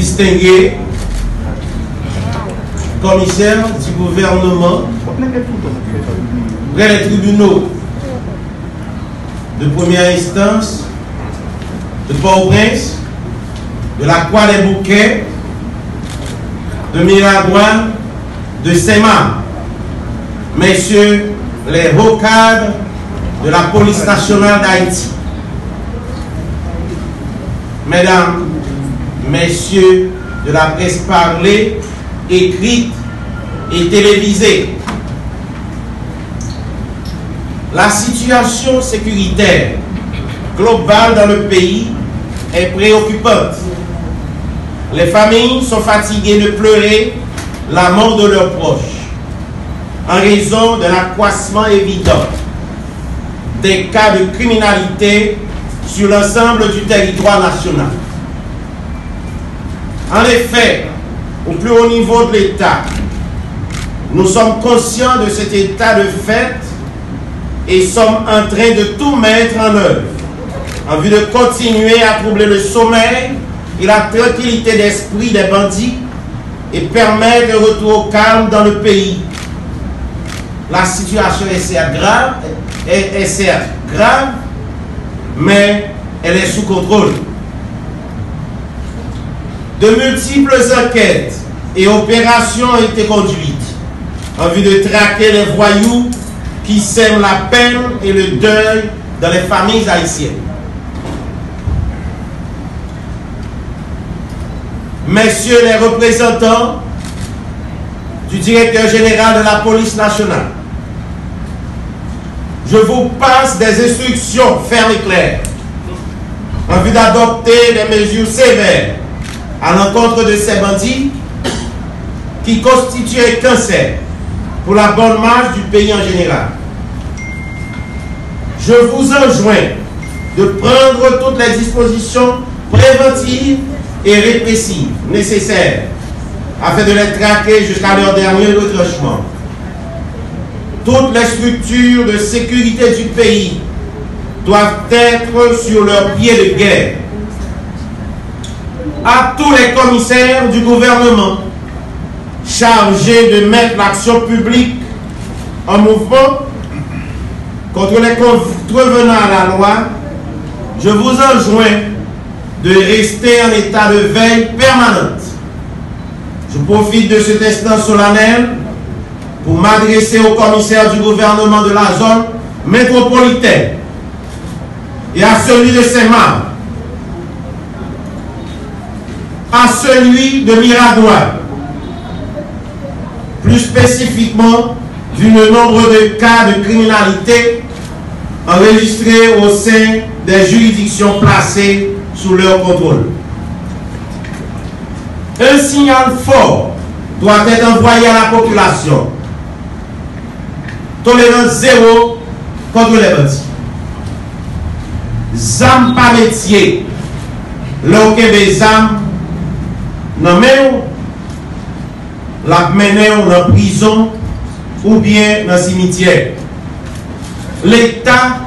distingué commissaire du gouvernement, les tribunaux de première instance, de Port-au-Prince, de la Croix des Bouquets, de Miragoâne, de Saint-Marc, messieurs les hauts cadres de la police nationale d'Haïti, mesdames, messieurs de la presse parlée, écrite et télévisée. La situation sécuritaire globale dans le pays est préoccupante. Les familles sont fatiguées de pleurer la mort de leurs proches en raison de l'accroissement évident des cas de criminalité sur l'ensemble du territoire national. En effet, au plus haut niveau de l'État, nous sommes conscients de cet état de fait et sommes en train de tout mettre en œuvre en vue de continuer à troubler le sommeil et la tranquillité d'esprit des bandits et permettre le retour au calme dans le pays. La situation est grave, mais elle est sous contrôle. De multiples enquêtes et opérations ont été conduites en vue de traquer les voyous qui sèment la peine et le deuil dans les familles haïtiennes. Messieurs les représentants du directeur général de la police nationale, je vous passe des instructions fermes et claires en vue d'adopter des mesures sévères à l'encontre de ces bandits qui constituent un cancer pour la bonne marche du pays en général. Je vous enjoins de prendre toutes les dispositions préventives et répressives nécessaires afin de les traquer jusqu'à leur dernier retranchement. Toutes les structures de sécurité du pays doivent être sur leur pied de guerre. À tous les commissaires du gouvernement chargés de mettre l'action publique en mouvement contre les contrevenants à la loi, je vous enjoins de rester en état de veille permanente. Je profite de cet instant solennel pour m'adresser aux commissaires du gouvernement de la zone métropolitaine et à celui de Saint-Marc, à celui de Miragoâne, plus spécifiquement du nombre de cas de criminalité enregistrés au sein des juridictions placées sous leur contrôle. Un signal fort doit être envoyé à la population. Tolérance zéro contre les bandits. Zam par métier, l'okebe zam nan men ou, la mène ou nan prison ou bien nan cimetière. L'État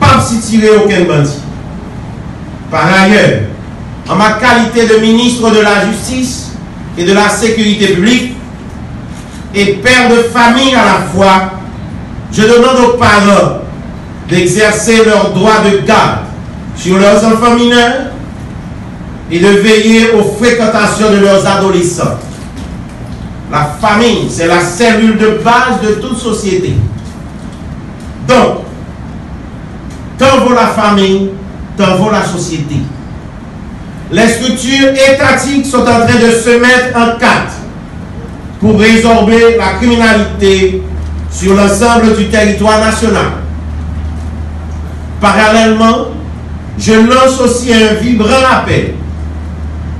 pas si tiré aucun bandit. Par ailleurs, en ma qualité de ministre de la Justice et de la Sécurité publique et père de famille à la fois, je demande aux parents d'exercer leur droit de garde sur leurs enfants mineurs et de veiller aux fréquentations de leurs adolescents. La famille, c'est la cellule de base de toute société. Donc, tant vaut la famille, tant vaut la société. Les structures étatiques sont en train de se mettre en quatre pour résorber la criminalité sur l'ensemble du territoire national. Parallèlement, je lance aussi un vibrant appel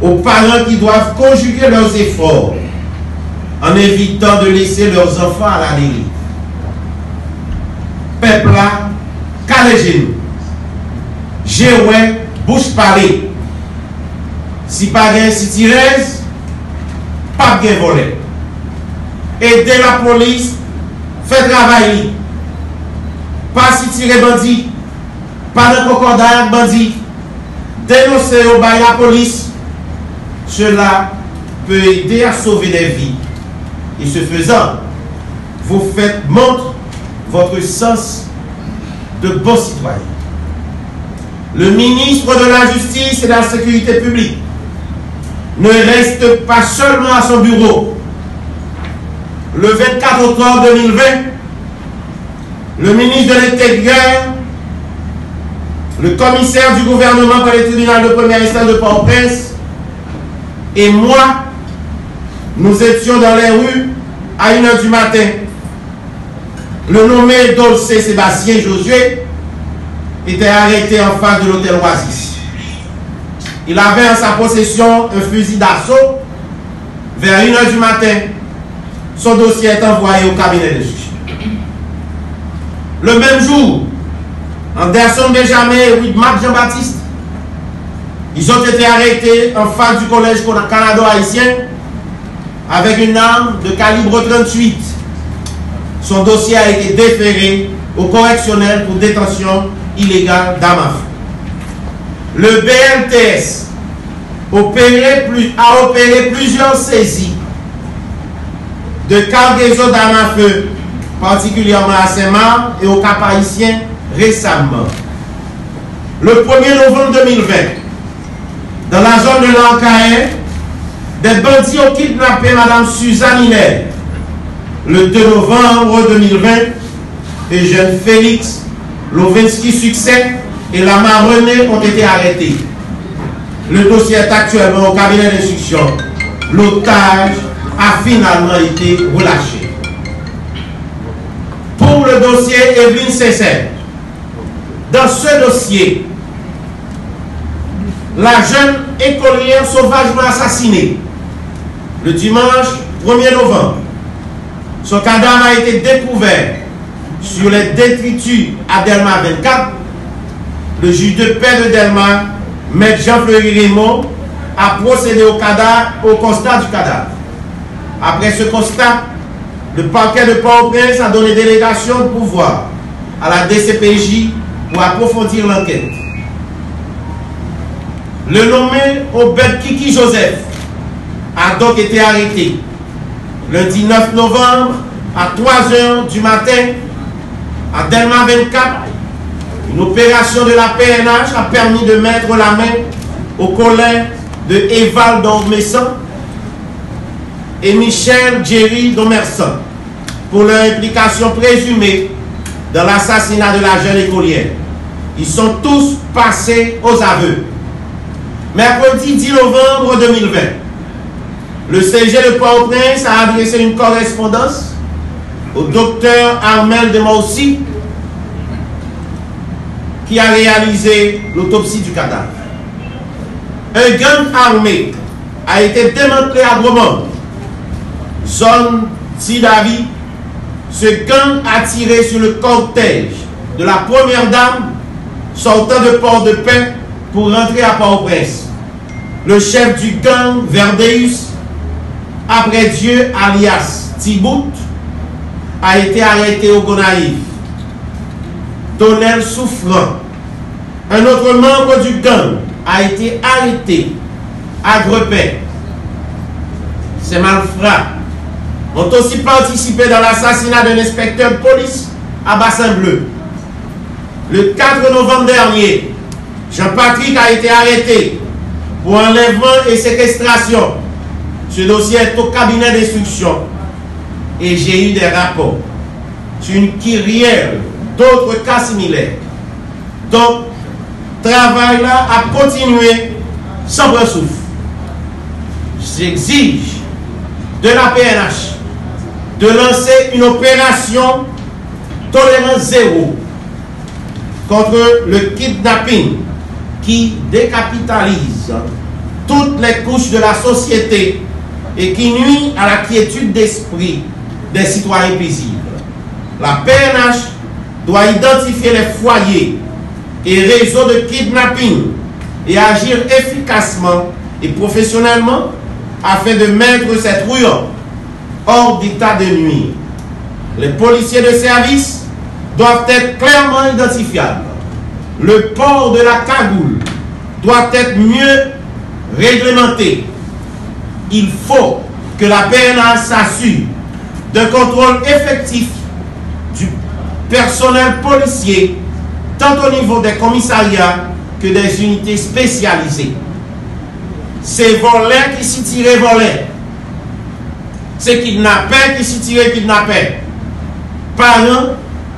aux parents qui doivent conjuguer leurs efforts en évitant de laisser leurs enfants à la dérive. Peuple là, calez-vous. Géoué, bouche parée. Si pas gain, si tirez, pas gain volé. Aidez la police, faites travailler. Pas si tirez bandit, pas de concordance bandit. Dénoncez au bail la police. Cela peut aider à sauver des vies. Et ce faisant, vous faites montre votre sens de bon citoyen. Le ministre de la Justice et de la Sécurité publique ne reste pas seulement à son bureau. Le 24 octobre 2020, le ministre de l'Intérieur, le commissaire du gouvernement par le tribunal de première instance de Port-au-Prince et moi, nous étions dans les rues à 1h du matin. Le nommé Dorcé Sébastien Josué était arrêté en face de l'hôtel Oasis. Il avait en sa possession un fusil d'assaut. Vers 1h du matin, son dossier est envoyé au cabinet de justice. Le même jour, Anderson Benjamin et Marc Jean-Baptiste, ils ont été arrêtés en face du collège canado-haïtien avec une arme de calibre 38. Son dossier a été déféré au correctionnel pour détention illégale d'armes à feu. Le BMTS a opéré plusieurs saisies de cargaison d'armes à feu, particulièrement à Saint-Marc et au Cap-Haïtien récemment. Le 1er novembre 2020, dans la zone de l'Ancaï, des bandits ont kidnappé Mme Suzanne Inet. Le 2 novembre 2020, les jeunes Félix Lovinski Succès et Lamar René ont été arrêtés. Le dossier est actuellement au cabinet d'instruction. L'otage a finalement été relâché. Pour le dossier Evelyne Cessel, dans ce dossier, la jeune écolière sauvagement assassinée le dimanche 1er novembre. Son cadavre a été découvert sur les détritus à Delma 24. Le juge de paix de Delma, maître Jean-Fleury Raymond, a procédé au constat du cadavre. Après ce constat, le parquet de Port-au-Prince a donné délégation de pouvoir à la DCPJ pour approfondir l'enquête. Le nommé Aubert Kiki Joseph a donc été arrêté le 19 novembre à 3h du matin à Delma 24. Une opération de la PNH a permis de mettre la main au collègue de Eval Domesson et Michel Jerry Domesson pour leur implication présumée dans l'assassinat de la jeune écolière. Ils sont tous passés aux aveux. Mercredi 10 novembre 2020, le CG de Port-au-Prince a adressé une correspondance au docteur Armel de Maussy qui a réalisé l'autopsie du cadavre. Un gang armé a été démantelé à Bromont, zone Sidavi. Ce gang a tiré sur le cortège de la première dame sortant de Port-de-Paix pour rentrer à Port-au-Prince. Le chef du gang, Verdeus, après Dieu, alias Thibout, a été arrêté au Gonaïve. Tonnel Souffrant, un autre membre du gang, a été arrêté à Grepin. Ces malfrats ont aussi participé dans l'assassinat d'un inspecteur de police à Bassin-Bleu. Le 4 novembre dernier, Jean-Patrick a été arrêté pour enlèvement et séquestration. Ce dossier est au cabinet d'instruction et j'ai eu des rapports sur une kyrielle d'autres cas similaires. Donc, le travail là a continué sans ressouffle. J'exige de la PNH de lancer une opération tolérance zéro contre le kidnapping qui décapitalise toutes les couches de la société et qui nuit à la quiétude d'esprit des citoyens paisibles. La PNH doit identifier les foyers et réseaux de kidnapping et agir efficacement et professionnellement afin de mettre ces truands hors d'état de nuire. Les policiers de service doivent être clairement identifiables. Le port de la cagoule doit être mieux réglementé il faut que la PNA s'assure d'un contrôle effectif du personnel policier, tant au niveau des commissariats que des unités spécialisées. C'est volets qui s'y tirent volets. C'est kidnappés qui s'y tirent kidnappés. Parents,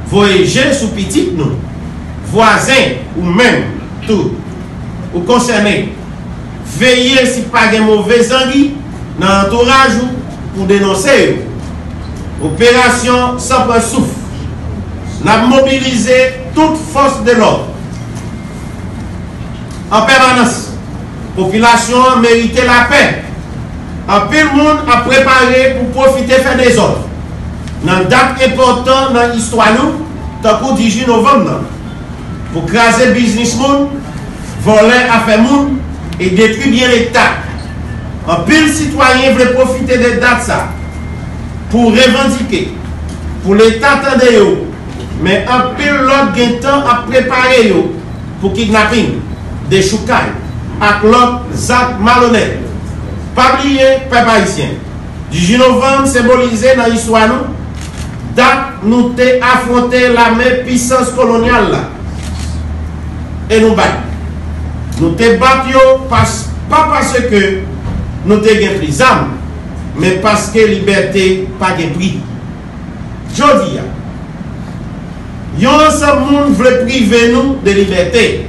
voyageurs sous petit nous, voisins ou même tout, ou concernés. Veillez si pas de mauvais sanguins dans l'entourage pour dénoncer. Opération sans souffle. Nous avons mobilisé toute force de l'ordre. En permanence, la population mérite la paix. En plus, le monde a préparé pour profiter faire des ordres. Dans une date importante dans l'histoire, nous, 18 novembre, pour craser le business, voler affaires et détruire bien l'État. En plus, les citoyens veulent profiter de date ça pour revendiquer, pour l'État attendre, mais en plus, l'autre temps à préparer pour kidnapping, des choucailles, à l'autre, Zach malhonnête. Pas oublier, peuple haïtien. 18 novembre symbolisé dans l'histoire, date nous t'es affronté l'armée puissance coloniale là. Et nous battons. Nous te battions pas parce que nous te gagnons plus âme, mais parce que liberté pas de prix. Je dis, yon sa moun vle priver nous de liberté.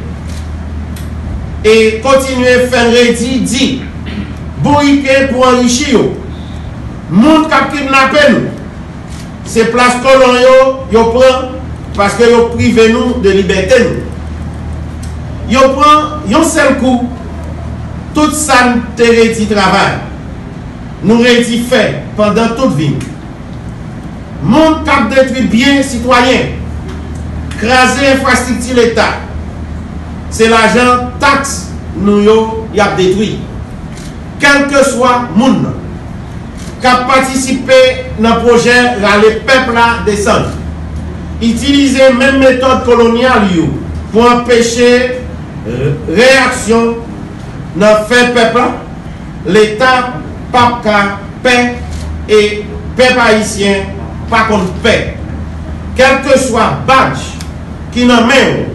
Et continuer faire rédi, dit, bourriquer pour enrichir. Moun kap kidnappé nous. C'est place colon yo prend parce que yo privé nous de liberté nous. Yo prend yon seul coup tout ça te réti travail nous réti fait pendant toute vie monde cap détruit bien citoyen craser infrastructure l'état c'est l'argent taxe nous yo y a détruit quel que soit monde cap participer dans projet rale peuple là descendre utiliser même méthode coloniale yo pour empêcher réaction dans fait peuple l'état pas paix et peuple haïtien pas contre paix quel que soit badge qui n'a même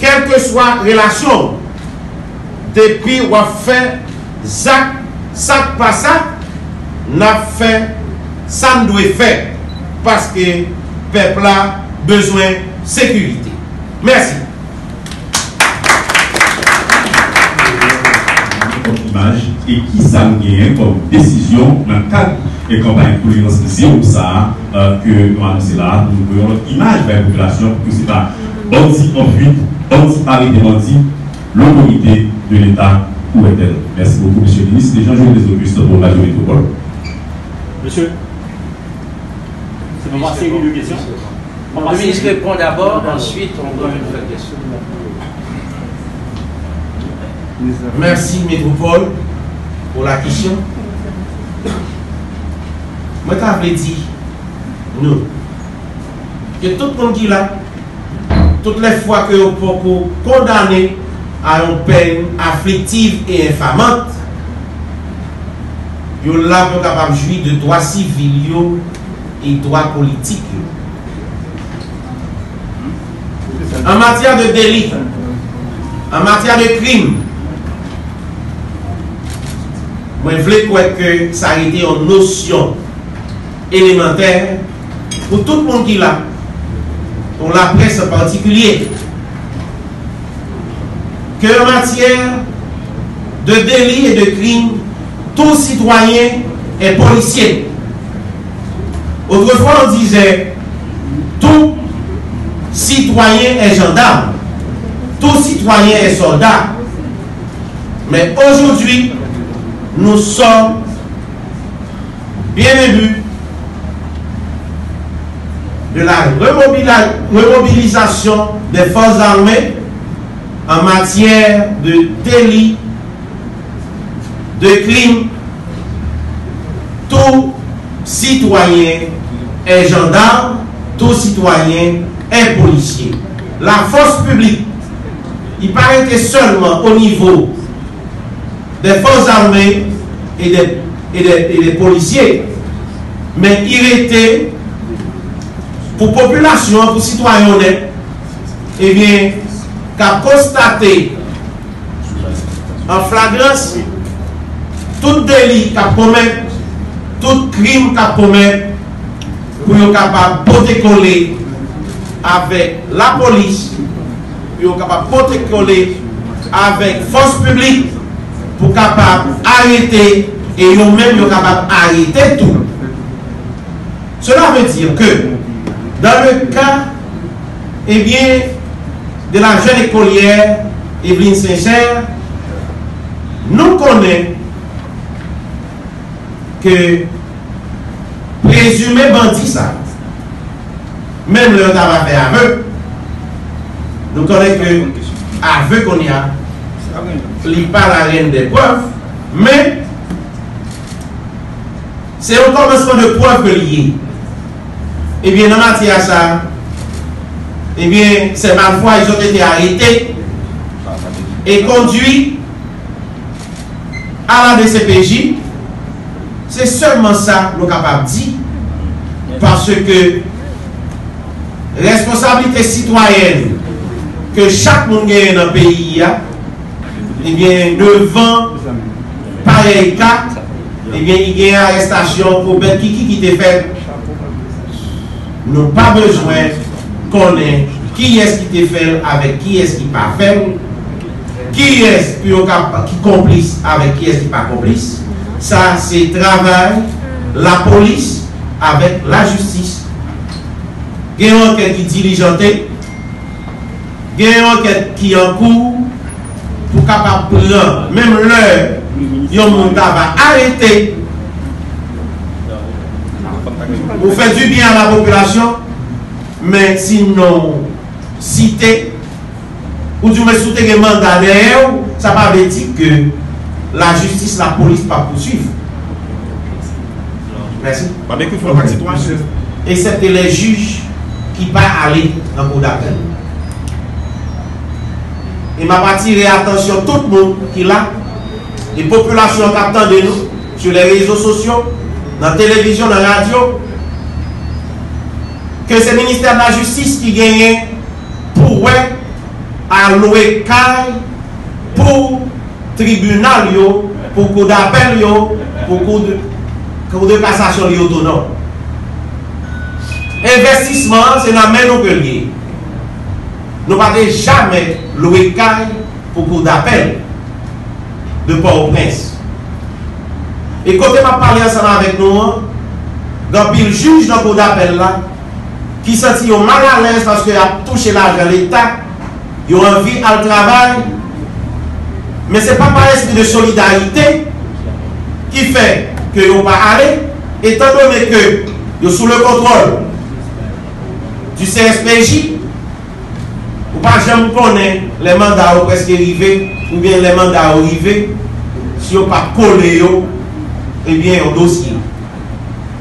quelle que soit relation depuis ou a fait zac sac pas ça n'a fait ça ne doit faire parce que peuple a besoin de sécurité. Merci. Et qui s'en gagne comme décision dans le cadre et campagne pour les zéro ça que nous annonçons là, nous voyons notre image de la population pour que ce n'est pas anti en fuite, anti-arrêté, anti-l'autorité de l'État où est-elle. Merci beaucoup, monsieur le ministre. Déjà, je vous les augustes pour la journée métropole. Monsieur, c'est le moment de une question. Le ministre répond d'abord, ensuite on donne une vraie question. Merci Métropole pour la question. Moi, je dit, nous, que tout le monde qui là, toutes les fois que vous pouvez condamner à une peine afflictive et infamante, vous êtes capable de jouir de droits civils et droits politiques. En matière de délit, en matière de crime, je voulais que ça a été une notion élémentaire pour tout le monde qui l'a, pour la presse en particulier, que en matière de délit et de crime, tout citoyen est policier. Autrefois, on disait tout citoyen est gendarme, tout citoyen est soldat. Mais aujourd'hui, nous sommes bien élus de la remobilisation des forces armées en matière de délit, de crime. Tout citoyen est gendarme, tout citoyen est policier. La force publique, il paraît que seulement au niveau des forces armées et des et les policiers. Mais il était pour la population, pour les citoyens, eh bien, qu'a constaté en flagrance tout délit qu'a commis, tout crime qu'a commis, pour être capable de protéger avec la police, pour être capable de protéger avec force publique, pour capable arrêter et eux même capable arrêter tout. Cela veut dire que dans le cas eh bien, de la jeune écolière Evelyne Saint-Cher, nous connaissons que présumé bandit ça, même le tabac fait aveu, nous connaissons que aveu qu'on y a, il n'est pas la reine des preuves, mais c'est un commencement de preuve lié. Eh bien, dans la matière ça, eh bien, ces malfaits, ils ont été arrêtés et conduits à la DCPJ. C'est seulement ça que nous sommes capables de dire. Parce que responsabilité citoyenne que chaque monde gagne dans le pays, eh bien, devant pareil cas, eh bien, il y a une arrestation pour Aubert Kiki qui était faite. Nous n'avons pas besoin qu'on ait qui est-ce qui te fait avec qui est-ce qui pas fait, qui est-ce qui complice avec qui est-ce qui pas complice. Ça, c'est travail, la police avec la justice. Il y a une enquête qui est diligentée, il y a une enquête qui est en cours pour capable prendre, même l'heure, il y a un monde qui va arrêter. Vous faites du bien à la population, mais sinon, cité, ou du moins soutenir les mandats derrière, ça ne veut pas dire que la justice, la police ne pas poursuivre. Merci. Excepté les juges qui ne pas aller dans le cours d'appel. Et ma partie, attention, tout le monde qui l'a, les populations qui attendent de nous, sur les réseaux sociaux, dans la télévision, dans la radio, que c'est le ministère de la Justice qui gagne pour allouer CAI pour tribunal, pour cours d'appel, pour cours de cassation autonome. Investissement, c'est la main au gueulier. Nous ne pouvons jamais louer CAI pour cours d'appel de Port-au-Prince. Et quand je parle ensemble avec nous, dans le juge dans le cours d'appel là, qui se sentit mal à l'aise parce qu'il a touché l'argent de l'État, il a envie à le travail. Mais ce n'est pas par esprit de solidarité qui fait que vous ne pas aller, étant donné que vous êtes sous le contrôle du CSPJ, vous ne pas jamais connaître les mandats presque arrivés, ou bien les mandats arrivés, si vous ne pas coller, eh bien, au dossier.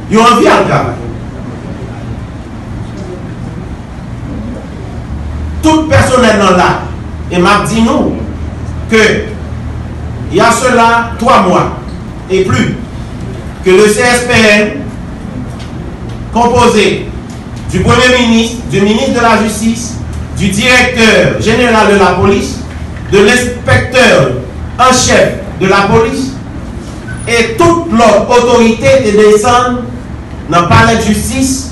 Ils ont envie à le travail. Tout personnel dans là, et m'a dit nous que il y a cela 3 mois et plus que le CSPN, composé du Premier ministre, du ministre de la Justice, du directeur général de la police, de l'inspecteur en chef de la police, et toute leur autorité de descendre dans le palais de justice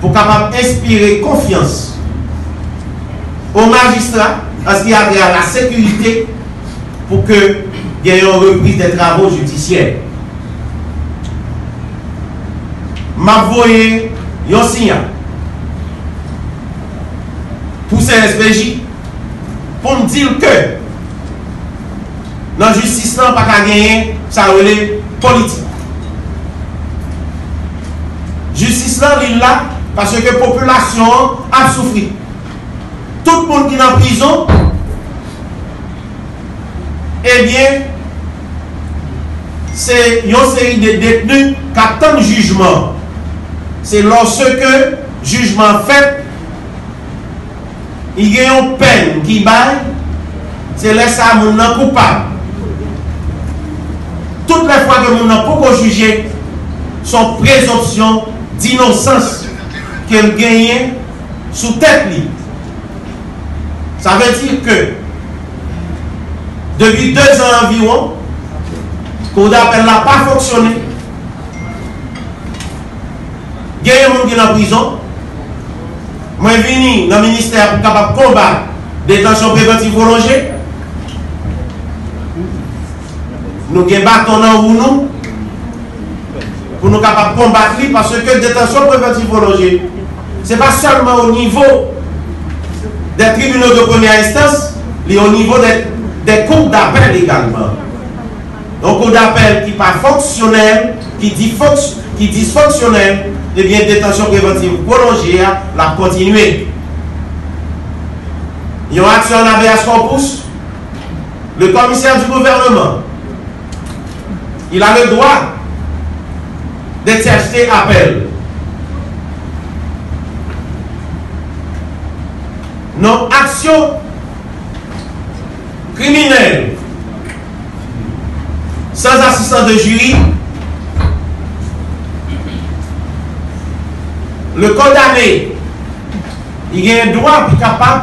pour capable inspirer confiance aux magistrats en ce qui a trait à la sécurité pour que y ait une reprise des travaux judiciaires. M'avoyer un signal pour CSPJ pour me dire que dans la justice, n'a pas qu'à gagner, ça relève politique. Justice, là, il là, parce que la population a souffert. Tout le monde qui est en prison, eh bien, c'est une série de détenus qui attendent le jugement. C'est lorsque le jugement fait, il y a une peine qui baille, c'est laisser à mon coupable. Toutes les fois que nous n'avons pas jugé son présomption d'innocence qu'elle gagne sous tête. Ça veut dire que depuis 2 ans environ, qu'on appelle n'a pas fonctionné. Il y a des gens qui sont en prison. Moi, je suis venu dans le ministère pour capable de combattre des détention préventive prolongée. Nous avons battu nous pour nous capables de combattre parce que détention préventive prolongée, ce n'est pas seulement au niveau des tribunaux de première instance, mais au niveau des cours d'appel également. Donc, cours d'appel qui n'est pas fonctionnel, qui dysfonctionnel, eh bien, détention préventive prolongée, la continuer. Ils ont action en habeas corpus. Le commissaire du gouvernement, il a le droit d'exercer appel. Non, action criminelle sans assistance de jury. Le condamné, il a un droit pour capable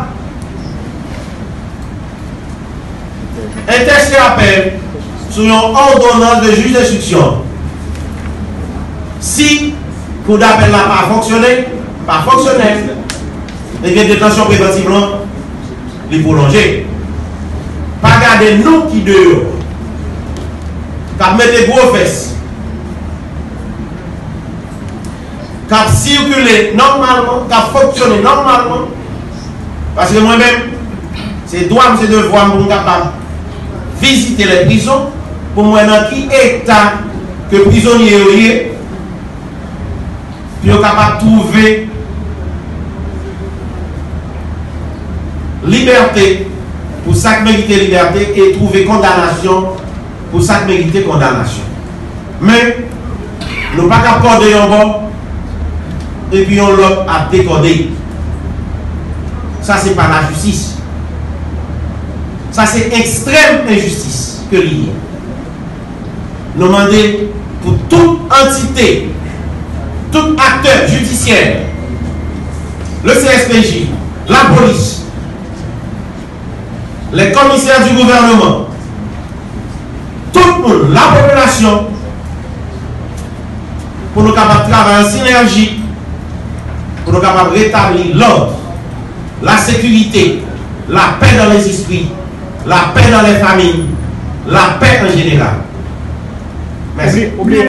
d'interjeter appel sur une ordonnance de juge d'instruction. Si le cours d'appel n'a pas fonctionné, eh bien, détention préventive, les prolonger. Pas garder nous qui dehors, car mettre les gros fesses. Qui a circulé normalement, qui a fonctionné normalement. Parce que moi-même, c'est droit, c'est devoir pour capable visiter les prisons pour moi dans qui état que les prisonniers sont capables de trouver liberté pour ça qui mérite liberté et trouver condamnation pour ça qui mérite condamnation. Mais nous ne pouvons pas accorder un bon. Et puis on l'a décodé. Ça, c'est pas la justice. Ça, c'est extrême injustice que l'il y a. Nous demandons pour toute entité, tout acteur judiciaire, le CSPJ, la police, les commissaires du gouvernement, tout le monde, la population, pour nous capables de travailler en synergie. Pour nous capables de rétablir l'ordre, la sécurité, la paix dans les esprits, la paix dans les familles, la paix en général. Merci.